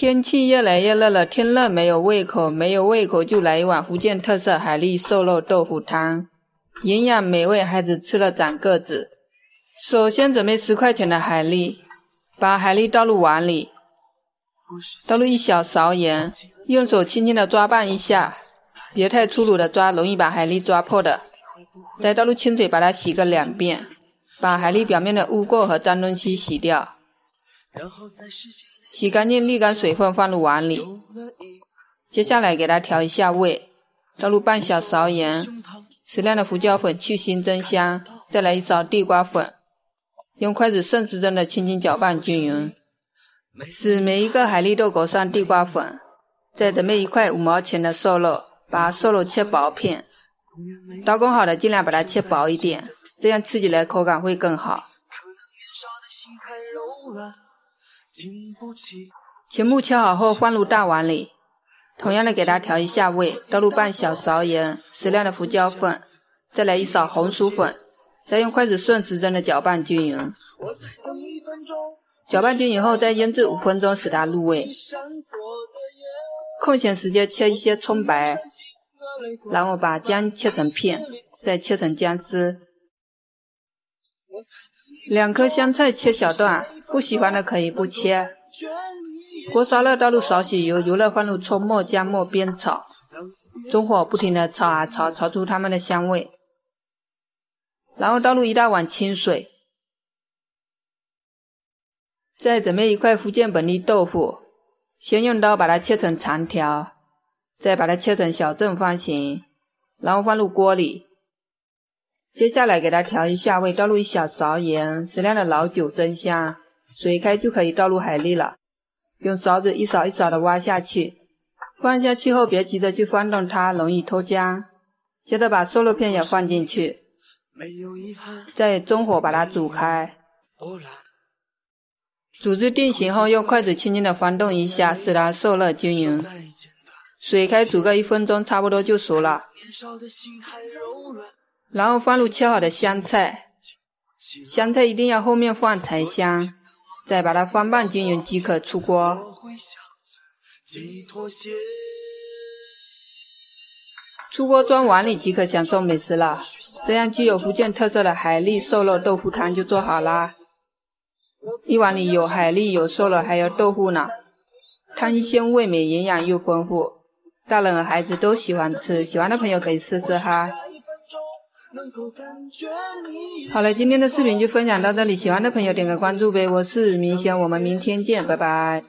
天气越来越热了，天热没有胃口就来一碗福建特色海蛎瘦肉豆腐汤，营养美味，孩子吃了长个子。首先准备10块钱的海蛎，把海蛎倒入碗里，倒入1小勺盐，用手轻轻的抓拌一下，别太粗鲁的抓，容易把海蛎抓破的。再倒入清水，把它洗个2遍，把海蛎表面的污垢和脏东西洗掉。洗干净，沥干水分，放入碗里。接下来给它调一下味，倒入半小勺盐，适量的胡椒粉去腥增香，再来1勺地瓜粉，用筷子顺时针的轻轻搅拌均匀，使每一个海蛎豆裹上地瓜粉。再准备1块5毛钱的瘦肉，把瘦肉切薄片，刀工好的尽量把它切薄一点，这样吃起来口感会更好。前部切好后放入大碗里，同样的给它调一下味，倒入半小勺盐，适量的胡椒粉，再来1勺红薯粉，再用筷子顺时针的搅拌均匀。搅拌均匀后再腌制5分钟，使它入味。空闲时间切一些葱白，然后把姜切成片，再切成姜丝。2颗香菜切小段，不喜欢的可以不切。锅烧热，倒入少许油，油热放入葱末、姜末，煸炒，中火不停的炒啊炒，炒出它们的香味。然后倒入1大碗清水，再准备1块福建本地豆腐，先用刀把它切成长条，再把它切成小正方形，然后放入锅里。接下来给它调一下味，倒入1小勺盐，适量的老酒增香。水开就可以倒入海蛎了，用勺子1勺1勺的挖下去。放下去后别急着去翻动它，容易脱浆。接着把瘦肉片也放进去，再中火把它煮开。煮至定型后，用筷子轻轻的翻动一下，使它受热均匀。水开煮个1分钟，差不多就熟了。然后放入切好的香菜，香菜一定要后面放才香，再把它翻拌均匀即可出锅。出锅装碗里即可享受美食了，这样具有福建特色的海蛎瘦肉豆腐汤就做好啦。一碗里有海蛎、有瘦肉还有豆腐呢，汤鲜味美，营养又丰富，大人和孩子都喜欢吃，喜欢的朋友可以试试哈。好了，今天的视频就分享到这里，喜欢的朋友点个关注呗，我是明贤，我们明天见，拜拜。